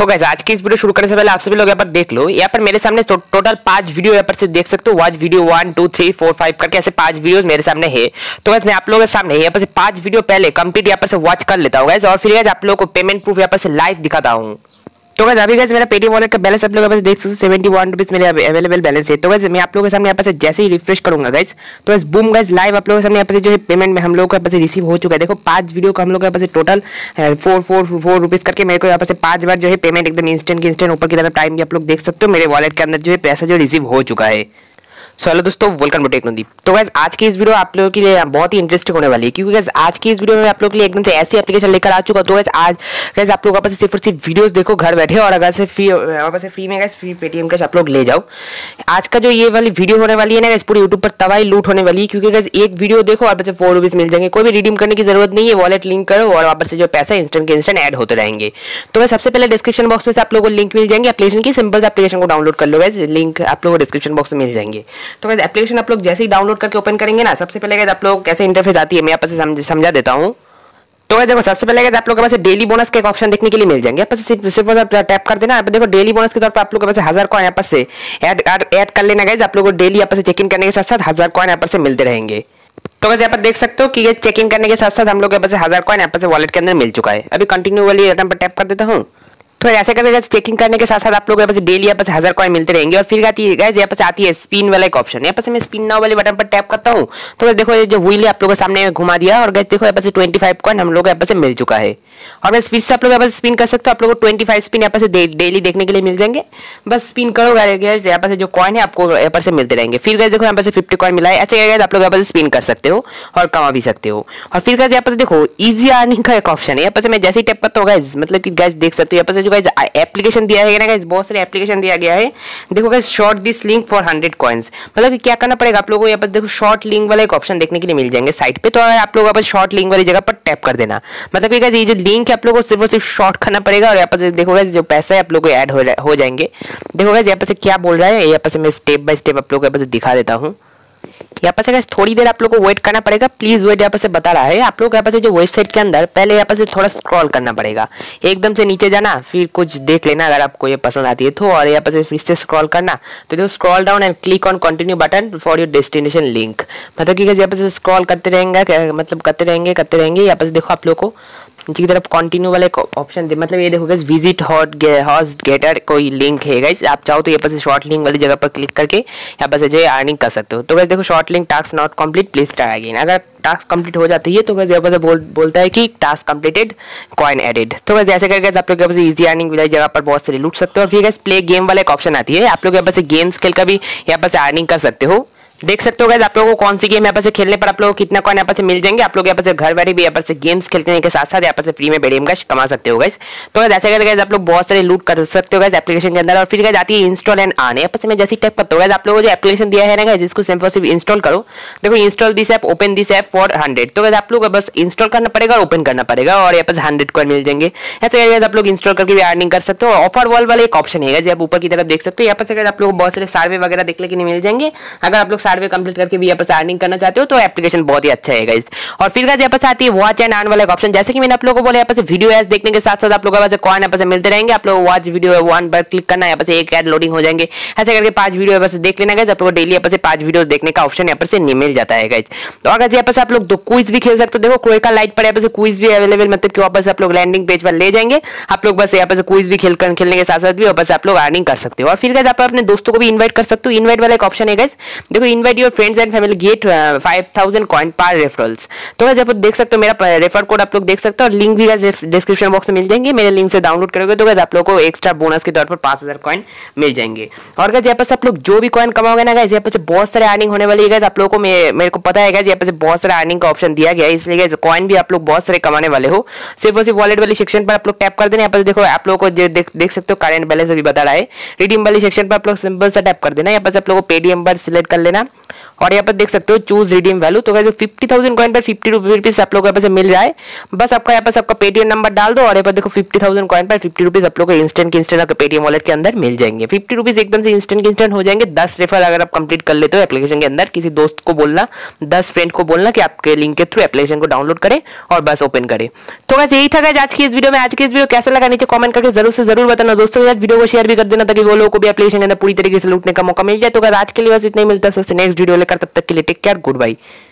तो गाइस आज की इस वीडियो शुरू करने से पहले आप सभी लोग यहाँ पर देख लो, यहाँ पर मेरे सामने टोटल 5 वीडियो यहाँ पर से देख सकते हो। वॉच वीडियो 1 2 3 4 5 करके ऐसे 5 वीडियो मेरे सामने है। तो गाइस मैं आप लोगों के सामने यहाँ पर से 5 वीडियो पहले कंप्लीट यहाँ पर से वॉच कर लेता हूँ गाइस, और फिर गाइस आप लोगों को पेमेंट प्रूफ यहाँ पर से लाइव दिखाता हूँ। तो गाइस अभी गाइस मेरा पेटीएम वॉलेट का बैलेंस आप लोग यहाँ पर देख सकते हो, 71 रुपीज मेरे अवेलेबल बैलेंस है। तो गाइस मैं आप लोगों के सामने यहाँ पर से जैसे ही रिफ्रेश करूंगा गाइस, तो गाइस बूम गाइस लाइव आप लोगों के सामने यहाँ पर से जो है पेमेंट में हम लोगों को यहाँ पर से रिसीव हो चुका है। देखो 5 वीडियो का हम लोग यहाँ पर से टोटल 4 रुपीज करके मेरे को यहाँ पर से 5 बार जो है पेमेंट एकदम इंस्टेंट के इंस्टेंट ऊपर की तरफ टाइम भी आप लोग देख सकते हो मेरे वॉलेट के अंदर जो है पैसा जो रिसीव हो चुका है। सो हेलो दोस्तों, वेलकम टू टेक्नोदीप। तो गाइस आज की इस वीडियो आप लोगों के लिए बहुत ही इंटरेस्टिंग होने वाली है, क्योंकि गाइस आज की इस वीडियो में आप लोगों के लिए एकदम से ऐसी एप्लीकेशन लेकर आ चुका। तो गाइस आज गाइस आप लोग आपस सिर्फ और सिर्फ वीडियोस देखो घर बैठे, और अगर से फ्री आपस फ्री में गाइस फ्री पेटीएम कैश आप लोग ले जाओ। आज का जो ये वाली वीडियो होने वाली है ना गाइस, पूरी यूट्यूब पर तबाही लूट होने वाली है, क्योंकि गाइस एक वीडियो देखो और आपसे 4 रुपीज मिल जाएंगे। कोई भी रिडीम करने की जरूरत नहीं है, वॉलेट लिंक करो और आपसे जो पैसा इंस्टेंट के इंस्टेंट ऐड होते रहेंगे। तो गाइस सबसे पहले डिस्क्रिप्शन बॉक्स में से आप लोगों को लिंक मिल जाएंगे एप्लीकेशन की, सिंपल से एप्लीकेशन को डाउनलोड कर लो गाइस, लिंक आप लोगों को डिस्क्रिप्शन बॉक्स में मिल जाएंगे। तो गाइस एप्लीकेशन आप लोग जैसे ही डाउनलोड करके ओपन करेंगे ना, सबसे पहले गाइस आप लोग कैसे इंटरफेस आती है मैं यहाँ पर समझा देता हूँ। तो गाइस देखो सबसे पहले गाइस आप लोग के पास डेली बोनस के एक ऑप्शन देखने के लिए मिल जाएंगे, सिर्फ टैप कर देना। देखो डेली बोनस के तौर पर आप लोग के पास 1000 कॉइन यहाँ से ऐड कर लेना गाइस, आप लोग को डेली यहाँ से चेक इन करने के साथ साथ 1000 कॉइन यहाँ से मिलते रहेंगे। तो गाइस यहाँ पर देख सकते हो कि ये चेक इन करने के साथ साथ हम लोग के पास 1000 कॉइन यहाँ से वॉलेट के अंदर मिल चुका है। अभी कंटिन्यू वाली आइटम पर टैप कर देता हूँ। तो ऐसे करके गाइस चेकिंग करने के साथ साथ आप लोग यहाँ पर डेली यहाँ पर 1000 कॉइन मिलते रहेंगे। और फिर आती है गाइस यहाँ पर आती है स्पिन वाला एक ऑप्शन, यहाँ पर मैं स्पिन नाउ वाले बटन पर टैप करता हूँ। तो गाइस देखो ये जो व्हील है आप लोगों के सामने घुमा दिया, और गाइस देखो यहाँ पर 25 कॉइन हम लोग यहाँ पर मिल चुका है। और मैं स्पीड से आप लोग यहाँ पर स्पिन कर सकते हो, आप लोगों को 25 स्पिन यहाँ पर डेली देखने के लिए मिल जाएंगे। बस स्पिन करो गाइस, यहाँ पर जो कॉइन है आपको यहाँ पर मिलते रहेंगे। फिर गाइस देखो यहाँ पर 50 कॉइन मिला है। ऐसे गाइस आप लोग यहाँ पर स्पिन कर सकते हो और कमा भी सकते हो। और फिर गाइस यहाँ पर देखो इजी अर्निंग का एक ऑप्शन है, यहाँ पर मैं जैसे ही टैप करता हूँ गाइस, मतलब कि गाइस देख सकते हो यहाँ पर गाइस एप्लीकेशन दिया है ना गाइस, बहुत सारे एप्लीकेशन दिया गया है। देखो guys short this link for 100 coins, मतलब क्या करना पड़ेगा आप लोगों को, यहाँ पर देखो शॉर्ट लिंक वाला एक ऑप्शन देखने के लिए मिल जाएंगे साइट पे। तो आप लोग यहाँ पर शॉर्ट लिंक वाली जगह पर टैप कर देना, मतलब कि गाइस ये जो लिंक है आप लोगों को सिर्फ और सिर्फ शॉर्ट करना पड़ेगा। और यहाँ पर देखो गाइस जो पैसा है आप लोगों को ऐड हो जाएंगे। देखो गाइस यहाँ पर क्या बोल रहा है, यहाँ पर मैं स्टेप बाय स्टेप आप लोगों को यहाँ पर दिखा देता हूँ। यहाँ पर गाइस थोड़ी देर आप लोग को वेट करना पड़ेगा, प्लीज वेट यहाँ पर से बता रहा है। आप लोग यहाँ पर से जो वेबसाइट के अंदर पहले यहाँ पर से थोड़ा स्क्रॉल करना पड़ेगा, एकदम से नीचे जाना, फिर कुछ देख लेना अगर आपको ये पसंद आती है तो, और यहाँ पर से फिर से स्क्रॉल करना। तो देखो scroll down and click on continue button for your destination link, मतलब कि यहाँ पर से स्क्रॉल करते रहेंगे, मतलब करते रहेंगे। यहाँ पर से देखो आप लोग को नीचे की तरफ कंटिन्यू वाला एक ऑप्शन दे, मतलब ये देखो गाइस विजिट हॉस्ट गेटर कोई लिंक है गाइस, आप चाहो तो यहाँ पर से शॉर्ट लिंक वाली जगह पर क्लिक करके यहाँ पर से जो है अर्निंग कर सकते हो। तो गाइस देखो short link task not complete please try again, अगर टास्क कंप्लीट हो जाती है तो गाइस यहाँ पर से बोलता है कि टास्क कंप्लीटेड कॉइन एडेड। तो गाइस ऐसे करके आप लोग यहाँ पर इजी अर्निंग वाली जगह पर बहुत सारी लूट सकते हो। और फिर गाइस प्ले गेम वाला एक ऑप्शन आती है, आप लोग यहाँ पर से गेम्स खेल का भी यहाँ पर से अर्निंग कर सकते हो। देख सकते हो गाइस आप लोगों को कौन सी गेम यहाँ पर से खेलने पर आप लोगों को कितना कॉइन यहाँ पर से मिल जाएंगे। आप लोग यहाँ पर से घर बैठे भी यहाँ पर से गेम्स खेलने के साथ साथ यहाँ पर से फ्री में पेटीएम कैश कमा सकते हो गाइस। तो ऐसे करके गाइस आप लोग बहुत सारे लूट कर सकते हो गाइस एप्लीकेशन के अंदर। और फिर गाइस आती है इंस्टॉल एंड आने, यहाँ पर मैं जैसे टैप करता हूँ गाइस आप लोगों को जो एप्लीकेशन दिया है ना गाइस, इसको सिंपल सिर्फ इंस्टॉल करो। देखो install this app open this app for 100, तो गाइस आप लोग बस इंस्टॉल करना पड़ेगा और ओपन करना पड़ेगा, और यहाँ पर 100 कॉइन मिल जाएंगे। ऐसे गाइस आप लोग इंस्टॉल करके भी अर्निंग कर सकते हो। ऑफर वॉल वाला एक ऑप्शन है गाइस, आप ऊपर की तरफ देख सकते हो, यहाँ पर आप लोग बहुत सारे सर्वे वगैरह देखने के लिए मिल जाएंगे। अगर आप लोग सर्वे कंप्लीट करके भी यहाँ पर अर्निंग करना चाहते हो तो एप्लीकेशन बहुत ही अच्छा है गाइस। और फिर गाइस यहाँ पर आती है वॉच एंड अर्न वाला एक ऑप्शन, जैसे कि मैंने आप लोगों को बोला यहाँ पर वीडियो एड्स देखने के साथ साथ आप लोगों को यहाँ से कॉइन यहाँ पर मिलते रहेंगे। आप लोग वॉच वीडियो 1 पर क्लिक करना, यहाँ पर एक ऐड लोडिंग हो जाएंगे। ऐसे करके 5 वीडियो यहाँ पर देख लेना गाइस, आप लोगों को डेली यहाँ पर 5 वीडियो देखने का ऑप्शन यहाँ पर मिल जाता है गाइस। तो अगर यहाँ पर आप लोग क्विज भी खेल सकते हो, देखो क्रोएका लाइट पर यहाँ पर क्विज भी अवेलेबल, मतलब कि वापस आप लोग लैंडिंग पेज पर ले जाएंगे। आप लोग बस यहाँ पर क्विज भी खेलने के साथ साथ भी वापस आप लोग अर्निंग कर सकते हो। और फिर गाइस आप अपने दोस्तों को भी इन्वाइट कर सकते हो, इन्वाइट वाला एक ऑप्शन है गाइस। देखो invite your friends and family get 5000 coin per referrals. तो गाइस आप देख सकते हो मेरा रेफर कोड आप लोग देख सकते हो, और लिंक भी गाइस डिस्क्रिप्शन बॉक्स में मिल जाएंगे। मेरे लिंक से डाउनलोड करोगे तो गाइस आप लोगों को एक्स्ट्रा बोनस के तौर पर 5000 कॉइन मिल जाएंगे। और गाइस यहाँ पर आप लोग जो भी कॉइन कमाओगे ना गाइस, यहाँ पर बहुत सारे अर्निंग होने वाली है गाइस। आप लोगों को मेरे को पता है गाइस यहाँ पर बहुत सारे अर्निंग का ऑप्शन दिया गया है, इसलिए गाइस कॉइन भी आप लोग बहुत सारे कमाने वाले हो। सिर्फ और सिर्फ वॉलेट वाली सेक्शन पर आप लोग टैप कर देना, यहाँ पर देखो आप लोगों को देख सकते हो करंट बैलेंस अभी बता रहा है। रिडीम वाली सेक्शन पर आप लोग सिंपल सा टैप कर देना, यहाँ पर आप लोगों को पेटीएम पर सिलेक्ट कर लेना। लेना। और यहाँ पर देख सकते हो चूज रिडीम वैल्यू, तो गाइस 50,000 कॉइन पर 50 रुपीज आप लोगों को यहाँ पर से मिल रहा है। बस आपका यहाँ पर आपका पेटीएम नंबर डाल दो और यहाँ पर देखो 50,000 कॉइन पर 50 रुपीज आप लोगों को इंस्टेंट के इंस्टेंट आपके पेटीएम वॉलेट के अंदर मिल जाएंगे। 50 रुपीज एकदम से इंस्टेंट के इंस्टेंट हो जाएंगे। 10 रेफर अगर आप कंप्लीट कर लेते हो एप्लीकेशन के अंदर, किसी दोस्त को बोलना, 10 फ्रेंड को बोलना कि आपके लिंक के थ्रू एप्लीकेशन को डाउनलोड करें और बस ओपन करें। तो गाइस यही था गाइस आज की इस वीडियो में। आज की इस वीडियो कैसा लगा नीचे कमेंट करके जरूर से जरूर बताना, दोस्तों के साथ वीडियो को शेयर भी कर देना ताकि वो लोगों को भी एप्लीकेशन के अंदर पूरी तरीके से लूटने का मौका मिल जाए। तो गाइस आज के लिए बस इतना ही, मिलता है सबसे नेक्स्ट वीडियो लेकर, तब तक के लिए टेक केयर, गुड बाय।